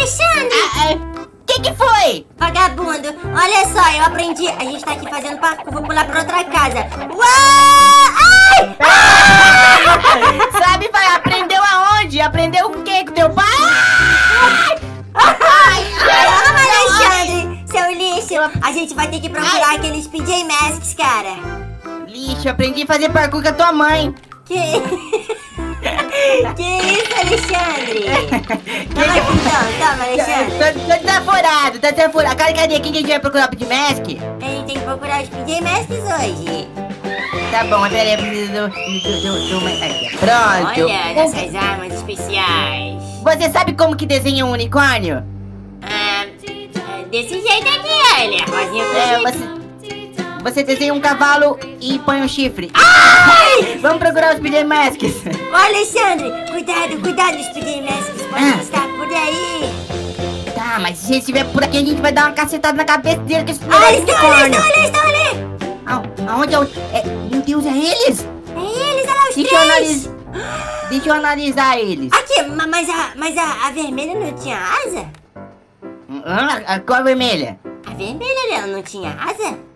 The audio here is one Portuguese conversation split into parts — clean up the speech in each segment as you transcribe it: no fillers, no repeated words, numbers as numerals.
Alexandre! Que foi? Vagabundo, olha só, eu aprendi. A gente tá aqui fazendo parkour, vou pular pra outra casa. Uau! Ai! Ai! Sabe, vai, aprendeu aonde? Aprendeu o quê? Com teu pai? Ai! Ai! Ai! Alexandre, seu lixo, a gente vai ter que procurar aqueles PJ Masks, cara. Lixo, aprendi a fazer parkour com a tua mãe. Que isso, Alexandre? Toma aqui então, toma, Alexandre. Tô desaforado, tá desaforado. Cadê? Quem que a gente vai procurar o PJ Mask? A gente tem que procurar os PJ Masks hoje. Tá bom, peraí, eu preciso do... Pronto. Olha, nossas armas especiais. Você sabe como que desenha um unicórnio? Ah, desse jeito aqui, olha. Rosinha você desenha um cavalo e põe um chifre. Ai! Vamos procurar os PJ Masks. Ô, Alexandre, cuidado, cuidado, os PJ Masks podem estar por aí. Tá, mas se ele estiver por aqui, a gente vai dar uma cacetada na cabeça dele. Que eles estão ali, Aonde? Meu Deus, é eles? É eles, olha lá, os três. Deixa eu analisar eles. Aqui, mas a vermelha não tinha asa? Qual vermelha? A vermelha, ela não tinha asa?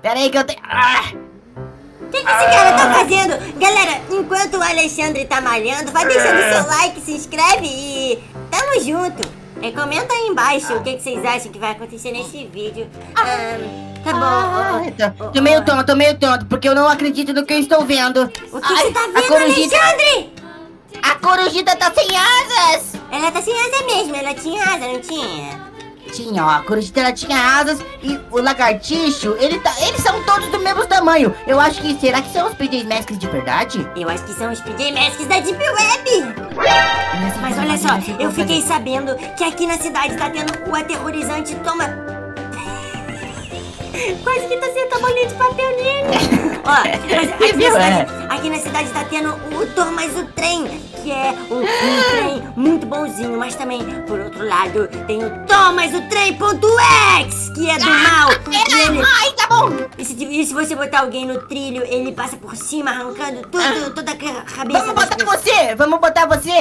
Peraí que eu tenho... O que esse cara tá fazendo? Galera, enquanto o Alexandre tá malhando, vai deixando seu like, se inscreve e... Tamo junto! Comenta aí embaixo o que vocês acham que vai acontecer nesse vídeo. Tá bom. Tô meio tonto, porque eu não acredito no que eu estou vendo. O que você tá vendo, Alexandre? A corujita tá sem asas! Ela tá sem asa mesmo, ela tinha asa, não tinha? Tinha, ó, a corujita tinha asas e o lagartixo, eles são todos do mesmo tamanho. Eu acho que, será que são os PJ Masks de verdade? Eu acho que são os PJ Masks da Deep Web. Mas olha só, eu fiquei sabendo que aqui na cidade tá tendo o aterrorizante Thomas... Quase que tá sendo bolinha de papel nele. Ó, aqui na cidade tá tendo o Thomas o Trem, que é um trem muito bonzinho, mas também, por outro lado, tem o THOMAS.EXE, que é do mal. Ai, tá bom. E se você botar alguém no trilho, ele passa por cima, arrancando tudo, toda a cabeça. Vamos botar você. Eu vou botar a tua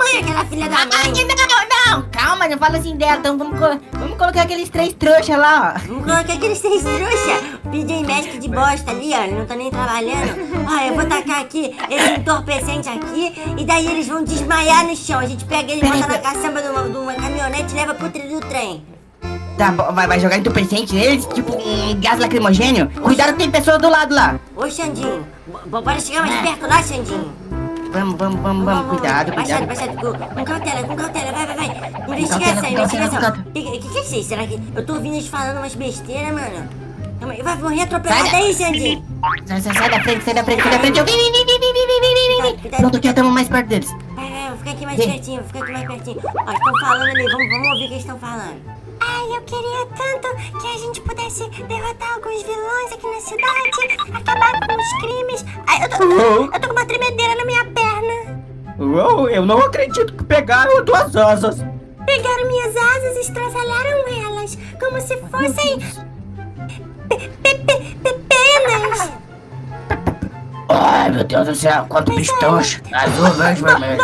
mãe, aquela filha da mãe. Não, calma, não fala assim dela. Então vamos colocar aqueles três trouxas lá, ó. Vamos colocar aqueles três trouxas. PJ Mask de bosta ali, ó, ele não tá nem trabalhando. Ó, eu vou tacar aqui esse entorpecente aqui e daí eles vão desmaiar no chão. A gente pega ele, bota na caçamba de uma caminhonete e leva pro trilho do trem. Tá, vai jogar entorpecente neles? Tipo um gás lacrimogênio? Cuidado, tem pessoa do lado lá. Ô, Xandinho, bora chegar mais perto lá, Xandinho. Vamos, cuidado, cuidado. Baixado, com cautela, vai. Investigação. Que é isso? Será que eu tô ouvindo eles falando umas besteiras, mano? Vai morrer atropelado aí, Xandinho. Sai da frente. Cuidado. Pronto, aqui estamos mais perto deles. Vai, vou ficar aqui mais pertinho, Ó, estão falando ali, vamos ouvir o que eles estão falando. Ai, eu queria tanto que a gente pudesse derrotar alguns vilões aqui na cidade, acabar com os crimes. Ai, eu tô com uma tremedeira na minha perna. Uou, eu não acredito que pegaram duas asas. Pegaram minhas asas e estraçalharam elas, como se fossem... penas. Ai, meu Deus do céu, quanto pistoche azul, vermelho.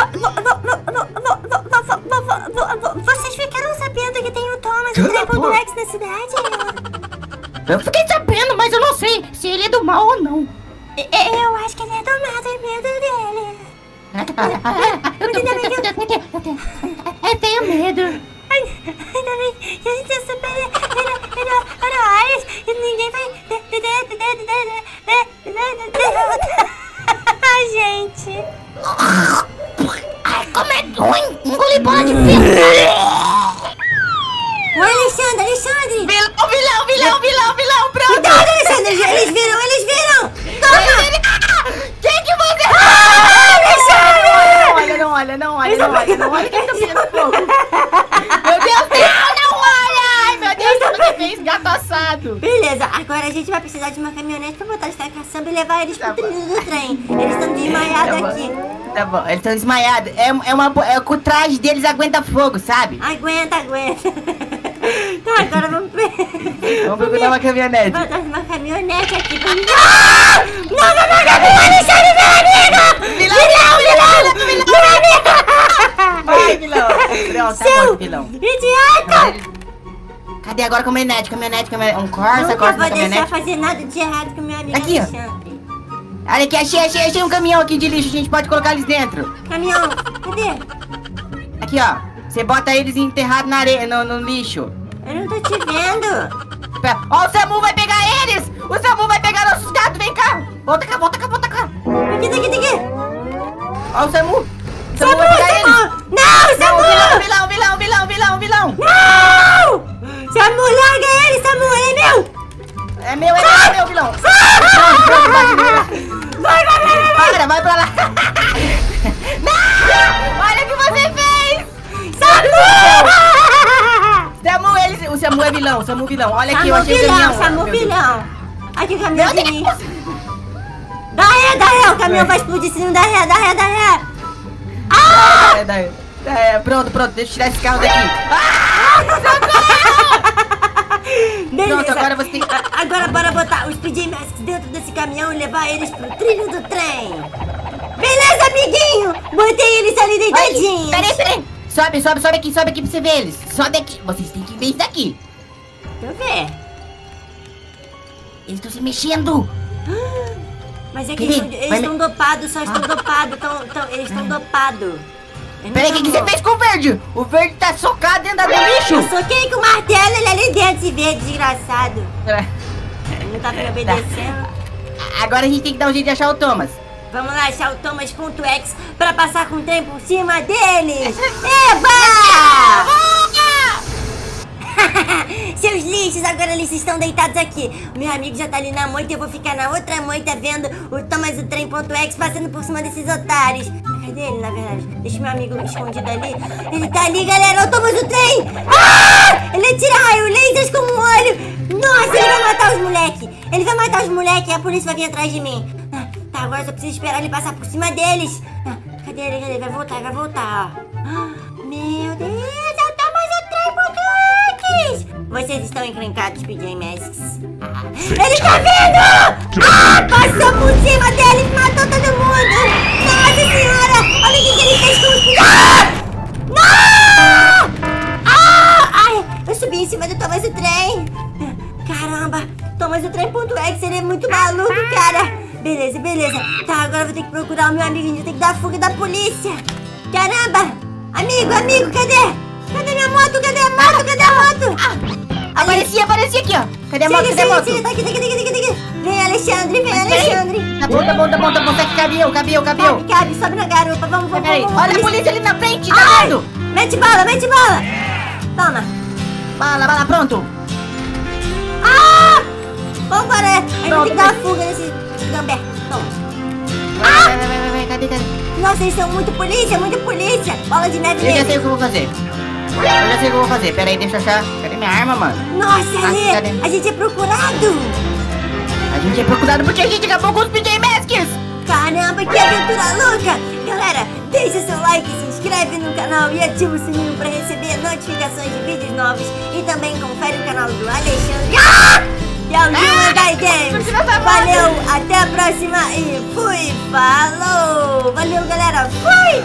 Vocês ficaram sabendo que tem o Thomas o X na cidade? Eu fiquei sabendo, mas eu não sei se ele é do mal ou não. Eu acho que ele é do mal, tenho medo dele. Eu tenho medo. Ainda bem que a gente é super heróis e ninguém vai derrotar a gente. Ai, como é ruim! Engoli bola de ferro! Alexandre! Vilão! Pronto! Cuidado, Alexandre! Eles viram! Toma! Que você... Alexandre! Não olha! Quem tá pegando fogo? Gato assado. Beleza, agora a gente vai precisar de uma caminhonete pra botar eles na caçamba e levar eles pro trilho do trem. Eles estão desmaiados aqui. Tá bom, eles estão desmaiados. O traje deles aguenta fogo, sabe? Aguenta. Tá, agora vamos procurar uma caminhonete. Vamos botar uma caminhonete aqui pra mim. Não, Alexandre, meu amigo! Meu amigo! seu vilão. Idiota! Cadê agora? Caminhonete, caminhonete, caminhonete. Um Corsa, Corsa, caminhonete. Não vou deixar fazer nada de errado com meu amigo aqui, Alexandre. Olha aqui, achei, achei, achei um caminhão aqui de lixo. A gente pode colocar eles dentro. Caminhão, cadê? Aqui, ó. Você bota eles enterrados na areia, no lixo. Eu não tô te vendo. Pera. Ó, o Samu vai pegar eles. O Samu vai pegar nossos gatos. Vem cá. Volta cá, volta cá, volta cá. Aqui, daqui, daqui. Ó, o Samu. Samu, Samu, vai pegar Samu. Eles. Não, Samu. Não, vilão, vilão, vilão, vilão, vilão. Não. Samu, larga ele, Samu, ele é meu! É meu, ele é meu, vilão! Vai, vai, vai pra lá! Não! Olha o que você fez! Samu! Samu, ele, o Samu é vilão, Samu é vilão. Olha aqui, Samu, eu achei vilão, o caminhão. Samu, vilão! Aqui o caminhão de mim. Dá ré, o caminhão vai explodir se não dá ré, dá ré, dá ré! Ah! Dá ré, dá ré. Pronto, pronto, deixa eu tirar esse carro daqui. Pronto, agora você tem... Agora bora botar os PJ Masks dentro desse caminhão e levar eles pro trilho do trem. Beleza, amiguinho? Botei eles ali deitadinhos. Peraí, peraí. Sobe, sobe, sobe aqui pra você ver eles. Sobe aqui. Vocês têm que ver isso daqui. Deixa eu ver. Eles estão se mexendo. Mas é que eles estão dopados, só estão dopados. Eles estão dopados. Peraí, o que você fez com o verde? O verde tá socado dentro do lixo. Eu soquei com o martelo, ele ali dentro, esse verde desgraçado. Ele não tá me obedecendo. Agora a gente tem que dar um jeito de achar o Thomas. Vamos lá achar o Thomas.EXE pra passar com o trem por cima deles. Eba! Seus lixos, agora eles estão deitados aqui. O meu amigo já tá ali na moita e eu vou ficar na outra moita vendo o Thomas do trem.EXE passando por cima desses otários. Dele, na verdade. Deixa meu amigo escondido ali. Ele tá ali, galera. O Thomas do trem. Ah! Ele atira raio lasers com um olho. Nossa, ele vai matar os moleque. Ele vai matar os moleque. A polícia vai vir atrás de mim. Ah, tá, agora só preciso esperar ele passar por cima deles. Ah, cadê ele? Cadê ele? Vai voltar, vai voltar. Ó. Ah, meu Deus, é o Thomas do trem.EXE. Vocês estão encrencados, PJ Masks. Ah, ele tá vindo! Ah, passou por cima dele e matou todo mundo. Nossa senhora! Olha o que ele fez com o... Ah! Não! Ah! Ai, eu subi em cima do Thomas do trem. Caramba, Thomas do trem.EXE, ele é muito maluco, cara. Beleza, beleza. Tá, agora eu vou ter que procurar o meu amigo. A gente tem que dar fuga da polícia. Caramba! Amigo, amigo, cadê? Cadê minha moto? Cadê a moto? Cadê a moto? Aparecia, aparecia aqui, ó. Cadê a moto? Cadê a moto? Tá aqui, tá aqui, tá aqui, tá aqui. Vem, Alexandre, vem, Alexandre. Tá bom, tá bom, tá bom, tá bom. Tá aqui, cabeu, cabeu, cabeu. Cabe, cabe, sobe na garupa, vamos, vamos, vamos. Olha a polícia ali na frente, tá vendo? Mete bala, mete bala. Toma. Bala, bala, pronto. Ah! Vambora, a gente tem que dar a fuga nesse gamberto. Toma. Vai, vai, vai, vai, cadê, cadê? Nossa, eles são muito polícia, muito polícia. Bola de neve nele. Eu já sei o que eu vou fazer. Eu já sei o que eu vou fazer. Pera aí, deixa eu achar. Cadê minha arma, mano? Nossa, ali, a gente é procurado. A gente é procurado porque a gente acabou com os PJ Masks! Caramba, que aventura louca! Galera, deixa seu like, se inscreve no canal e ativa o sininho pra receber notificações de vídeos novos. E também confere o canal do Alexandre e ao Zuma Daytanks. Valeu, até a próxima e fui! Falou! Valeu, galera! Fui!